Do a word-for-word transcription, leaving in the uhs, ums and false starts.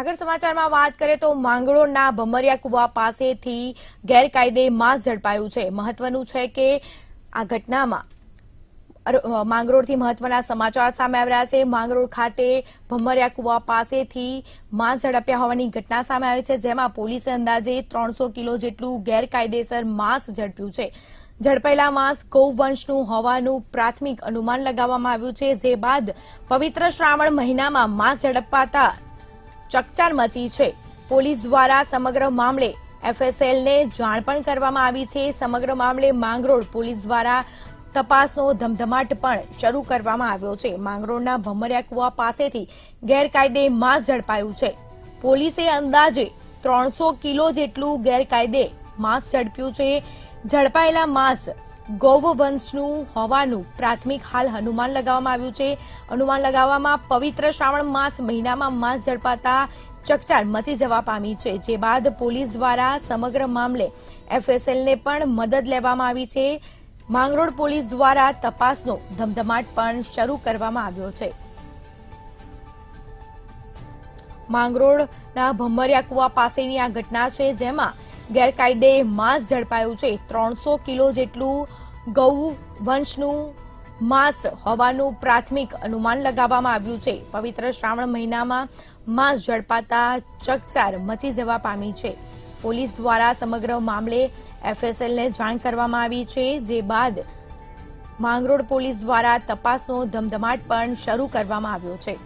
આગળ સમાચારમાં વાત કરીએ તો માંગરોળના ભમરિયા કુવા પાસેથી ગેરકાયદે માંસ ઝડપાયું છે। મહત્વનું છે કે આ ઘટનામાં માંગરોળથી મહત્વના સમાચાર સામે આવી રહ્યા છે। માંગરોળ ખાતે ભમરિયા કુવા પાસેથી માંસ ઝડપ્યા હોવાની ઘટના સામે આવી છે, જેમાં પોલીસે અંદાજે ત્રણસો કિલો જેટલું ગેરકાયદેસર માંસ ઝડપ્યું છે। ઝડપાયેલા માંસ ગૌવંશનું હોવાનું પ્રાથમિક અનુમાન લગાવવામાં આવ્યું છે, જે બાદ પવિત્ર શ્રાવણ મહિનામાં માંસ ઝડપાતા ચકચાર મચી છે। પોલીસ દ્વારા સમગ્ર મામલે એફએસએલને જાણ પણ કરવામાં આવી છે। સમગ્ર મામલે માંગરોળ પોલીસ દ્વારા तपासनो धमधमाट पण शरू करवामां आव्यो छे। मांगरोळना भमरिया कुवा पासेथी गैरकायदे मांस झड़पायुं छे। पोलीसे अंदाजे त्रणसो किलो जेटलुं गैरकायदे मांस झड़प्युं छे। झड़पायेला मांस गौवंशनुं होवानुं प्राथमिक हाल अनुमान लगाववामां आव्युं छे। अनुमान लगाववामां पवित्र श्रावण मास महीनामां मांस झड़पाता चकचार मची जवा पामी छे, जे बाद पोलीस द्वारा समग्र मामले एफएसएलने पण मदद लेवामां आवी छे। માંગરોળ પોલીસ દ્વારા તપાસનો ધમધમાટ પણ શરૂ કરવામાં આવ્યો છે। માંગરોળના ભમરિયા કુવા પાસેની આ ઘટના છે, જેમાં ગેરકાયદે માંસ ઝડપાયું છે। ત્રણસો કિલો જેટલું ગૌ વંશનું માંસ હોવાનું પ્રાથમિક અનુમાન લગાવવામાં આવ્યું છે। પવિત્ર શ્રાવણ મહિનામાં માંસ ઝડપાતા ચકચાર મચી જવા પામી છે। પોલીસ દ્વારા સમગ્ર મામલે એફએસએલને જાણ કરવામાં આવી છે, જે બાદ માંગરોળ પોલીસ દ્વારા તપાસનો ધમધમાટ પણ શરૂ કરવામાં આવ્યો છે।